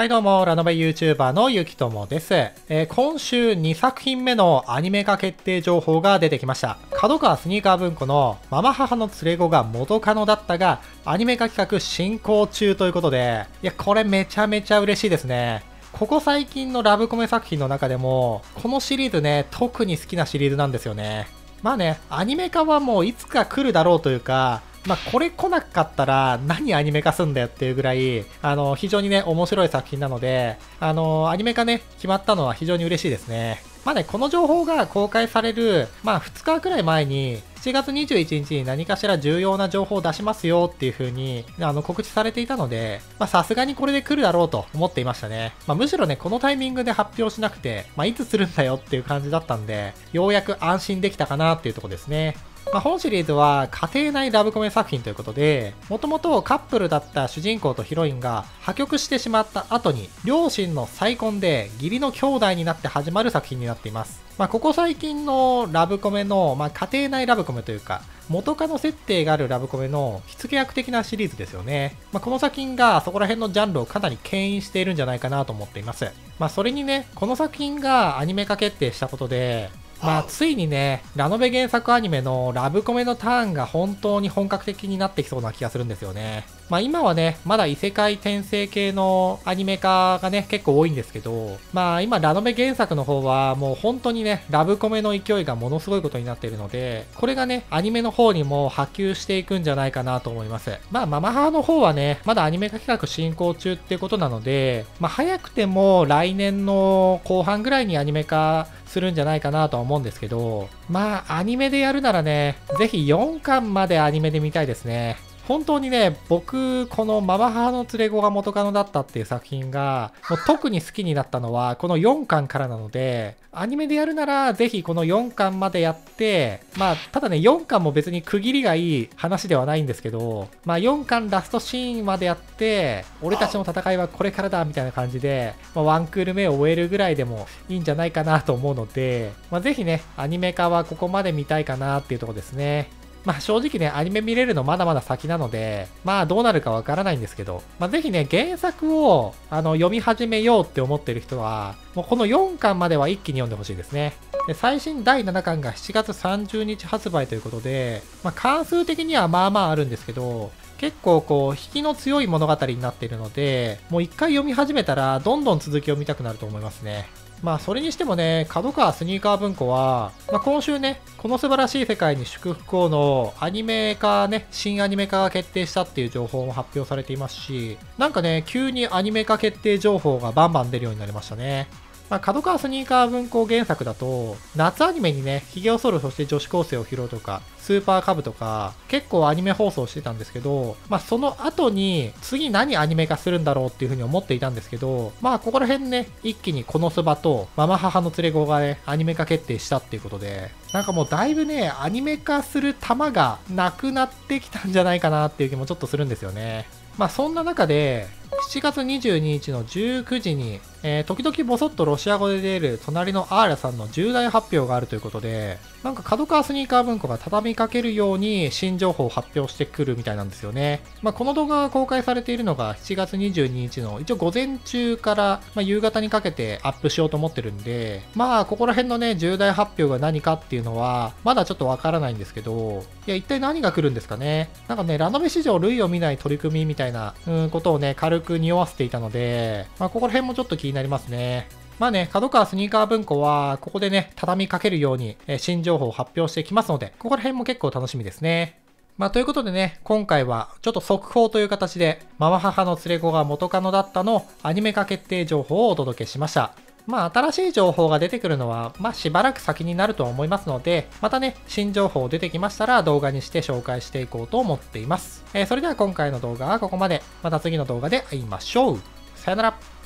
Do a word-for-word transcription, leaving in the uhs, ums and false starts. はいどうも、ラノベ YouTuber のゆきともです。えー、今週にさくひんめのアニメ化決定情報が出てきました。角川スニーカー文庫のママ母の連れ子が元カノだったが、アニメ化企画進行中ということで、いや、これめちゃめちゃ嬉しいですね。ここ最近のラブコメ作品の中でも、このシリーズね、特に好きなシリーズなんですよね。まあね、アニメ化はもういつか来るだろうというか、まあこれ来なかったら何アニメ化すんだよっていうぐらい、あの、非常にね、面白い作品なので、あの、アニメ化ね、決まったのは非常に嬉しいですね。まあね、この情報が公開される、まあふつかくらい前に、しちがつにじゅういちにちに何かしら重要な情報を出しますよっていう風に、あの、告知されていたので、まあさすがにこれで来るだろうと思っていましたね。まあむしろね、このタイミングで発表しなくて、まあいつするんだよっていう感じだったんで、ようやく安心できたかなっていうとこですね。まあ本シリーズは家庭内ラブコメ作品ということで、もともとカップルだった主人公とヒロインが破局してしまった後に、両親の再婚で義理の兄弟になって始まる作品になっています。まあここ最近のラブコメの、まあ家庭内ラブコメというか、元カノ設定があるラブコメの火付け役的なシリーズですよね。まあこの作品がそこら辺のジャンルをかなり牽引しているんじゃないかなと思っています。まあそれにね、この作品がアニメ化決定したことで、まあついにね、ラノベ原作アニメのラブコメのターンが本当に本格的になってきそうな気がするんですよね。まあ今はね、まだ異世界転生系のアニメ化がね、結構多いんですけど、まあ今ラノベ原作の方はもう本当にね、ラブコメの勢いがものすごいことになっているので、これがね、アニメの方にも波及していくんじゃないかなと思います。まあママ母の方はね、まだアニメ化企画進行中ってことなので、まあ早くても来年の後半ぐらいにアニメ化するんじゃないかなとは思うんですけど、まあアニメでやるならね、ぜひよんかんまでアニメで見たいですね。本当にね、僕、このママ母の連れ子が元カノだったっていう作品が、もう特に好きになったのは、このよんかんからなので、アニメでやるなら、ぜひこのよんかんまでやって、まあ、ただね、よんかんも別に区切りがいい話ではないんですけど、まあよんかんラストシーンまでやって、俺たちの戦いはこれからだみたいな感じで、まあ、ワンクール目を終えるぐらいでもいいんじゃないかなと思うので、まあぜひね、アニメ化はここまで見たいかなっていうところですね。まあ正直ね、アニメ見れるのまだまだ先なので、まあどうなるかわからないんですけど、まあぜひね、原作をあの読み始めようって思ってる人は、もうこのよんかんまでは一気に読んでほしいですね。で、最新だいななかんがしちがつさんじゅうにち発売ということで、まあ関数的にはまあまああるんですけど、結構こう、引きの強い物語になっているので、もう一回読み始めたら、どんどん続きを見たくなると思いますね。まあそれにしてもね、角川スニーカー文庫は、まあ今週ね、この素晴らしい世界に祝福をのアニメ化ね、新アニメ化が決定したっていう情報も発表されていますし、なんかね、急にアニメ化決定情報がバンバン出るようになりましたね。まあ、角川スニーカー文庫原作だと、夏アニメにね、髭を剃るそして女子高生を拾うとか、スーパーカブとか、結構アニメ放送してたんですけど、まあ、その後に、次何アニメ化するんだろうっていうふうに思っていたんですけど、まあ、ここら辺ね、一気にこのそばと、ママ母の連れ子がね、アニメ化決定したっていうことで、なんかもうだいぶね、アニメ化する玉がなくなってきたんじゃないかなっていう気もちょっとするんですよね。まあ、そんな中で、しちがつにじゅうににちのじゅうくじに、えー、時々ボソッとロシア語で出る隣のアーラさんの重大発表があるということで、なんか角川スニーカー文庫が畳みかけるように新情報を発表してくるみたいなんですよね。まあ、この動画が公開されているのがしちがつにじゅうににちの一応午前中から、まあ、夕方にかけてアップしようと思ってるんで、まあここら辺のね、重大発表が何かっていうのはまだちょっとわからないんですけど、いや一体何が来るんですかね。なんかね、ラノベ史上類を見ない取り組みみたいなうんことをね、軽く匂わせていたので、まあここら辺もちょっと気になりますね。まあね、角川スニーカー文庫は、ここでね、畳みかけるように、えー、新情報を発表してきますので、ここら辺も結構楽しみですね。まあということでね、今回はちょっと速報という形で、ママ母の連れ子が元カノだったのアニメ化決定情報をお届けしました。まあ新しい情報が出てくるのは、まあしばらく先になると思いますので、またね、新情報出てきましたら動画にして紹介していこうと思っています。えー、それでは今回の動画はここまで。また次の動画で会いましょう。さよなら。